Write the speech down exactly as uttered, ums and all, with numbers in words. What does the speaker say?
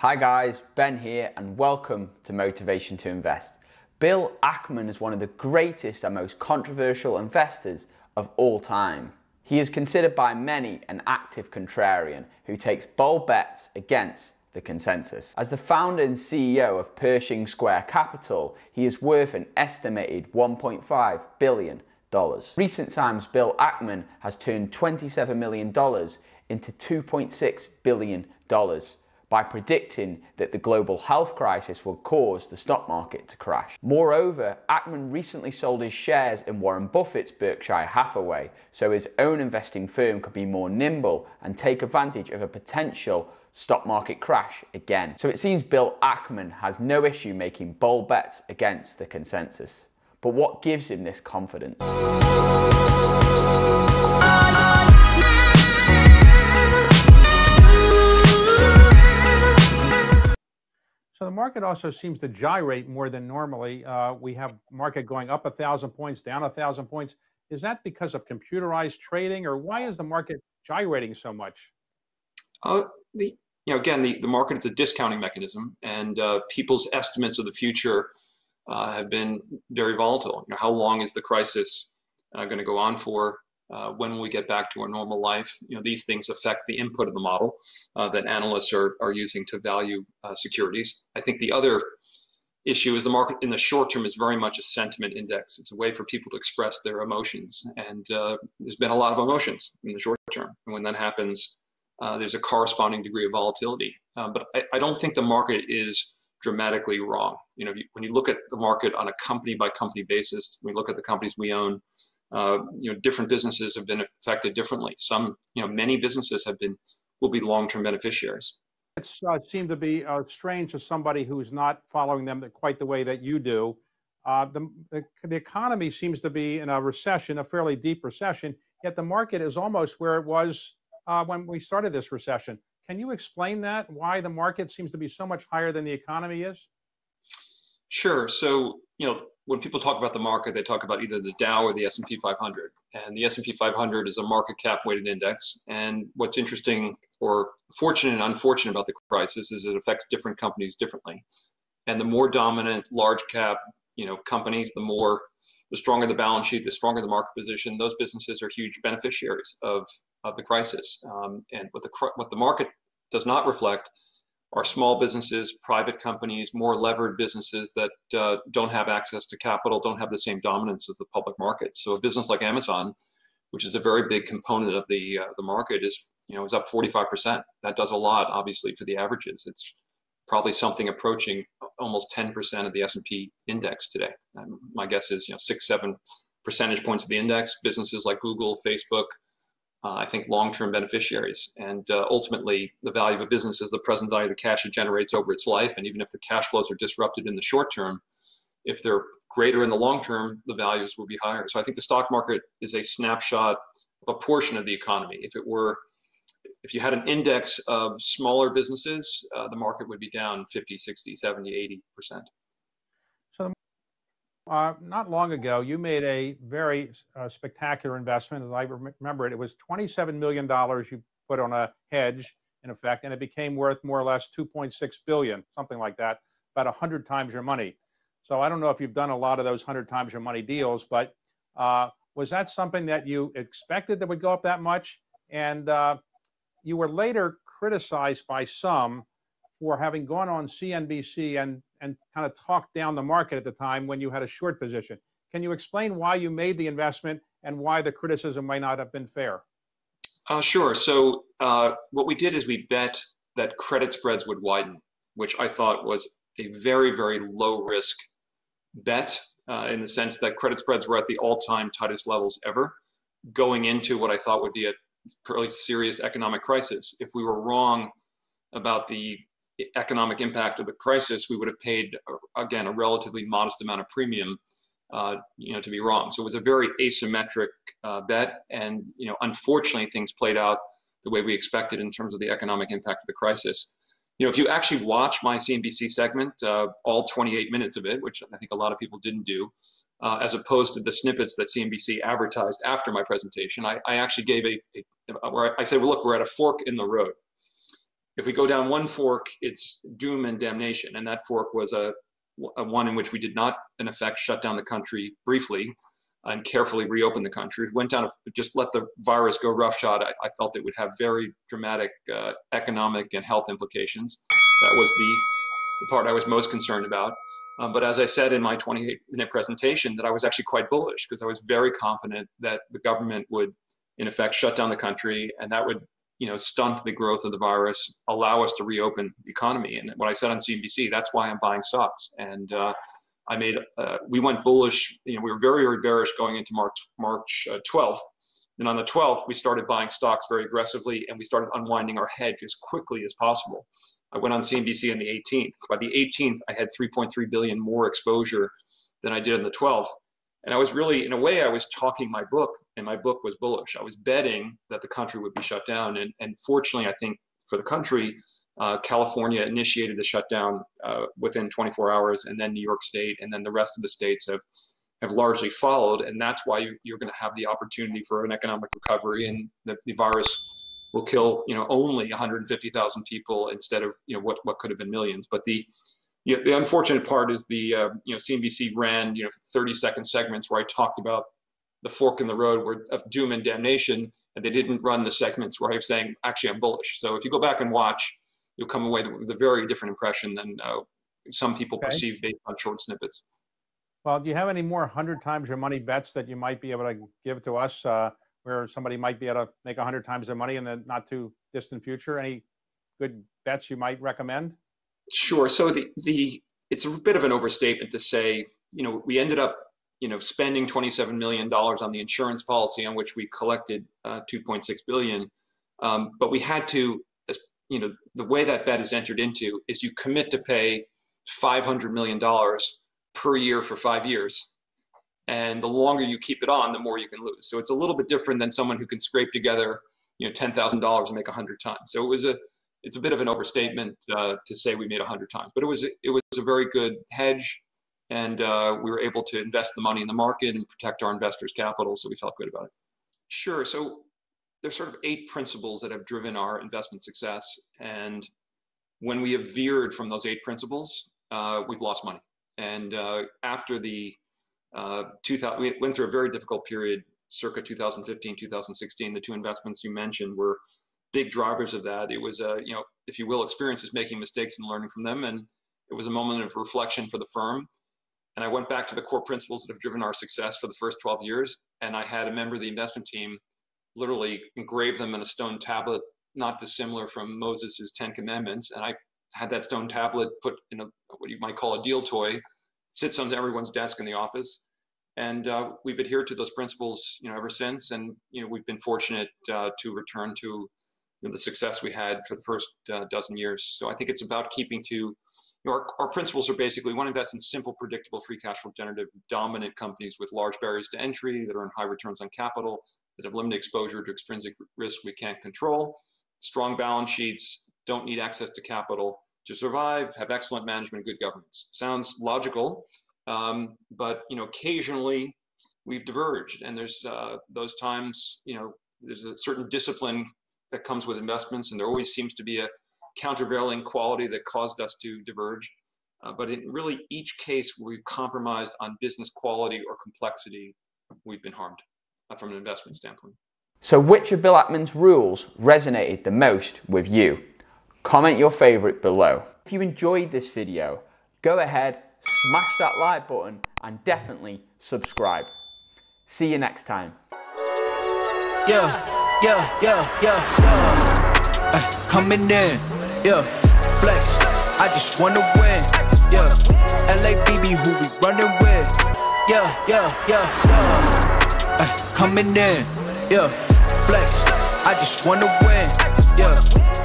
Hi guys, Ben here and welcome to Motivation to Invest. Bill Ackman is one of the greatest and most controversial investors of all time. He is considered by many an active contrarian who takes bold bets against the consensus. As the founder and C E O of Pershing Square Capital, he is worth an estimated one point five billion dollars. Recent times, Bill Ackman has turned twenty-seven million dollars into two point six billion dollars. By predicting that the global health crisis will cause the stock market to crash. Moreover, Ackman recently sold his shares in Warren Buffett's Berkshire Hathaway, so his own investing firm could be more nimble and take advantage of a potential stock market crash again. So it seems Bill Ackman has no issue making bold bets against the consensus. But what gives him this confidence? So the market also seems to gyrate more than normally. Uh, we have market going up a thousand points, down a thousand points. Is that because of computerized trading, or why is the market gyrating so much? Uh, the you know again the the market is a discounting mechanism, and uh, people's estimates of the future uh, have been very volatile. You know, how long is the crisis uh, going to go on for? Uh, when will we get back to our normal life? You know, these things affect the input of the model uh, that analysts are, are using to value uh, securities. I think the other issue is the market in the short term is very much a sentiment index. It's a way for people to express their emotions. And uh, there's been a lot of emotions in the short term. And when that happens, uh, there's a corresponding degree of volatility. Uh, but I, I don't think the market is dramatically wrong. You know, when you look at the market on a company by company basis, we look at the companies we own, uh, you know, different businesses have been affected differently. Some, you know, many businesses have been, will be long-term beneficiaries. It uh, seemed to be uh, strange to somebody who's not following them quite the way that you do. Uh, the, the, the economy seems to be in a recession, a fairly deep recession, yet the market is almost where it was uh, when we started this recession. Can you explain that, why the market seems to be so much higher than the economy is? Sure. So, you know, when people talk about the market, they talk about either the Dow or the S and P five hundred. And the S and P five hundred is a market cap weighted index. And what's interesting, or fortunate and unfortunate about the crisis, is it affects different companies differently. And the more dominant large cap, you know, companies, the more, the stronger the balance sheet, the stronger the market position, those businesses are huge beneficiaries of, of the crisis. Um, and what the, what the market does not reflect are small businesses, private companies, more levered businesses that uh, don't have access to capital, don't have the same dominance as the public market. So a business like Amazon, which is a very big component of the, uh, the market, is, you know, is up forty-five percent. That does a lot, obviously, for the averages. It's probably something approaching almost ten percent of the S and P index today. And my guess is, you know, six, seven percentage points of the index. Businesses like Google, Facebook, uh, I think long-term beneficiaries. And uh, ultimately, the value of a business is the present value of the cash it generates over its life. And even if the cash flows are disrupted in the short term, if they're greater in the long term, the values will be higher. So I think the stock market is a snapshot of a portion of the economy. If it were If you had an index of smaller businesses, uh, the market would be down fifty, sixty, seventy, eighty percent. So uh, not long ago, you made a very uh, spectacular investment. As I remember it, it was twenty-seven million dollars you put on a hedge, in effect, and it became worth more or less two point six billion dollars, something like that, about one hundred times your money. So I don't know if you've done a lot of those one hundred times your money deals, but uh, was that something that you expected that would go up that much? And uh, you were later criticized by some for having gone on C N B C and, and kind of talked down the market at the time when you had a short position. Can you explain why you made the investment and why the criticism might not have been fair? Uh, sure. So uh, what we did is we bet that credit spreads would widen, which I thought was a very, very low risk bet uh, in the sense that credit spreads were at the all-time tightest levels ever going into what I thought would be a fairly serious economic crisis. If we were wrong about the economic impact of the crisis, we would have paid, again, a relatively modest amount of premium, uh, you know, to be wrong. So it was a very asymmetric uh, bet, and you know, unfortunately, things played out the way we expected in terms of the economic impact of the crisis. You know, if you actually watch my C N B C segment, uh, all twenty-eight minutes of it, which I think a lot of people didn't do, uh, as opposed to the snippets that C N B C advertised after my presentation, I, I actually gave a, a where I said, well, look, we're at a fork in the road. If we go down one fork, it's doom and damnation. And that fork was a, a one in which we did not, in effect, shut down the country briefly and carefully reopen the country. It went down, just let the virus go roughshod. I, I felt it would have very dramatic uh, economic and health implications. That was the, the part I was most concerned about. Uh, but as I said in my twenty-eight minute presentation, that I was actually quite bullish because I was very confident that the government would, in effect, shut down the country, and that would, you know, stunt the growth of the virus, allow us to reopen the economy. And what I said on C N B C, that's why I'm buying stocks. And uh, I made, uh, we went bullish, you know, we were very, very bearish going into March, March uh, twelfth. And on the twelfth, we started buying stocks very aggressively, and we started unwinding our hedge as quickly as possible. I went on C N B C on the eighteenth. By the eighteenth, I had three point three billion dollars more exposure than I did on the twelfth. And I was really, in a way, I was talking my book, and my book was bullish. I was betting that the country would be shut down. And, and fortunately, I think for the country, uh, California initiated the shutdown uh, within twenty-four hours, and then New York State, and then the rest of the states have, have largely followed. And that's why you, you're going to have the opportunity for an economic recovery, and the, the virus will kill, you know, only one hundred fifty thousand people instead of, you know, what, what could have been millions. But the You know, the unfortunate part is the, uh, you know, C N B C ran, you know, thirty second segments where I talked about the fork in the road where, of doom and damnation, and they didn't run the segments where I was saying, actually, I'm bullish. So if you go back and watch, you'll come away with a very different impression than uh, some people okay. perceive based on short snippets. Well, do you have any more one hundred times your money bets that you might be able to give to us uh, where somebody might be able to make one hundred times their money in the not too distant future? Any good bets you might recommend? Sure. So the, the, it's a bit of an overstatement to say, you know, we ended up, you know, spending twenty-seven million dollars on the insurance policy on which we collected uh, two point six billion dollars. Um, but we had to, you know, the way that bet is entered into is you commit to pay five hundred million dollars per year for five years. And the longer you keep it on, the more you can lose. So it's a little bit different than someone who can scrape together, you know, ten thousand dollars and make one hundred times. So it was a It's a bit of an overstatement uh, to say we made one hundred times, but it was it was a very good hedge, and uh, we were able to invest the money in the market and protect our investors' capital, so we felt good about it. Sure. So there's sort of eight principles that have driven our investment success, and when we have veered from those eight principles, uh, we've lost money. And uh, after the uh, two thousand, we went through a very difficult period, circa two thousand fifteen, two thousand sixteen. The two investments you mentioned were big drivers of that. It was a, you know, if you will, experiences making mistakes and learning from them. And it was a moment of reflection for the firm. And I went back to the core principles that have driven our success for the first twelve years. And I had a member of the investment team literally engrave them on a stone tablet, not dissimilar from Moses's Ten Commandments. And I had that stone tablet put in a, what you might call a deal toy, it sits on everyone's desk in the office. And uh, we've adhered to those principles, you know, ever since. And, you know, we've been fortunate uh, to return to the success we had for the first uh, dozen years. So I think it's about keeping to, you know, our, our principles are basically, we want to invest in simple, predictable, free cash flow generative, dominant companies with large barriers to entry that are in high returns on capital, that have limited exposure to extrinsic risk we can't control, strong balance sheets, don't need access to capital to survive, have excellent management, good governance. Sounds logical, um, but, you know, occasionally we've diverged, and there's uh, those times, you know, there's a certain discipline that comes with investments, and there always seems to be a countervailing quality that caused us to diverge. Uh, but in really each case where we've compromised on business quality or complexity, we've been harmed uh, from an investment standpoint. So which of Bill Ackman's rules resonated the most with you? Comment your favorite below. If you enjoyed this video, go ahead, smash that like button, and definitely subscribe. See you next time. Yeah. Yeah, yeah, yeah, yeah. Uh, coming in, yeah. Flex, I just wanna win, yeah. L A B B, who we running with? Yeah, yeah, yeah, yeah. Uh, coming in, yeah. Flex, I just wanna win, yeah.